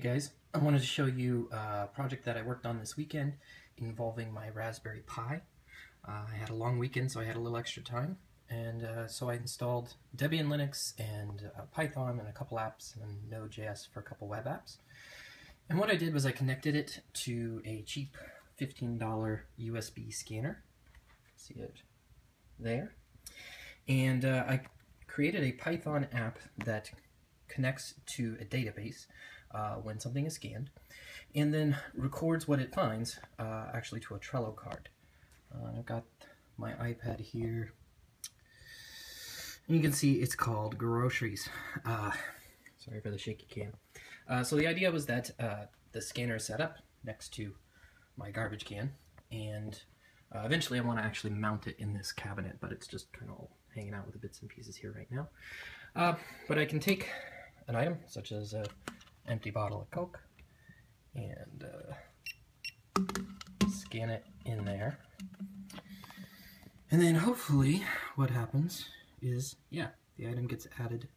Hey guys, I wanted to show you a project that I worked on this weekend involving my Raspberry Pi. I had a long weekend, so I had a little extra time, and so I installed Debian Linux and Python and a couple apps and Node.js for a couple web apps. And what I did was I connected it to a cheap $15 USB scanner. See it there? And I created a Python app that connects to a database when something is scanned, and then records what it finds, actually to a Trello card. I've got my iPad here, and you can see it's called groceries. Sorry for the shaky cam. So the idea was that the scanner is set up next to my garbage can, and eventually I want to actually mount it in this cabinet, but it's just kind of hanging out with the bits and pieces here right now. But I can take an item, such as a empty bottle of Coke, and scan it in there, and then hopefully what happens is, yeah, the item gets added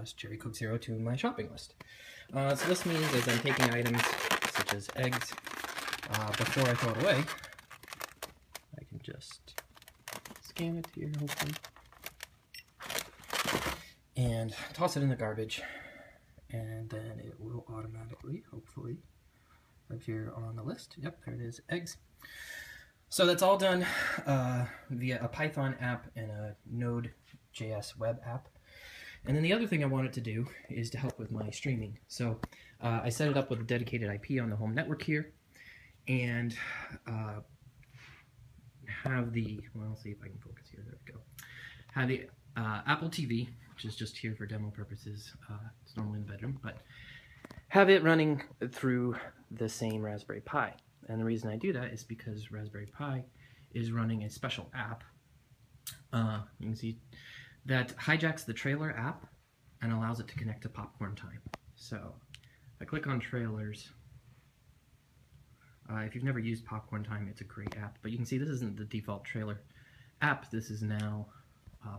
as Cherry Coke Zero to my shopping list. So this means as I'm taking items such as eggs before I throw it away, I can just scan it here, hopefully, and toss it in the garbage. And then it will automatically, hopefully, appear on the list. Yep, there it is, eggs. So that's all done via a Python app and a Node.js web app. And then the other thing I wanted to do is to help with my streaming. So I set it up with a dedicated IP on the home network here, and have the, well, let's see if I can focus here, there we go. Have the Apple TV, which is just here for demo purposes, it's normally in the bedroom, but have it running through the same Raspberry Pi. And the reason I do that is because Raspberry Pi is running a special app, you can see, that hijacks the trailer app and allows it to connect to Popcorn Time. So if I click on trailers, if you've never used Popcorn Time, it's a great app, but you can see this isn't the default trailer app, this is now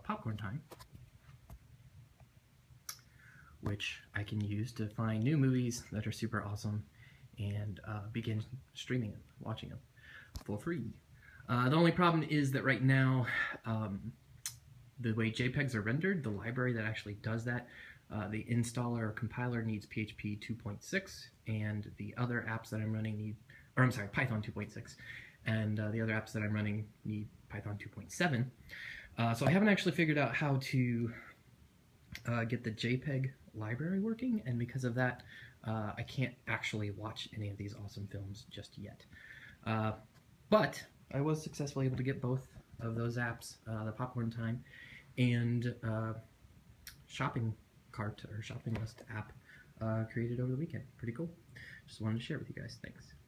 Popcorn Time, which I can use to find new movies that are super awesome and begin streaming them, watching them for free. The only problem is that right now, the way JPEGs are rendered, the library that actually does that, the installer or compiler needs PHP 2.6, and the other apps that I'm running need, or I'm sorry, Python 2.6, and the other apps that I'm running need Python 2.7. So I haven't actually figured out how to get the JPEG library working, and because of that, I can't actually watch any of these awesome films just yet. But I was successfully able to get both of those apps, the Popcorn Time and Shopping Cart or Shopping List app, created over the weekend. Pretty cool. Just wanted to share with you guys. Thanks.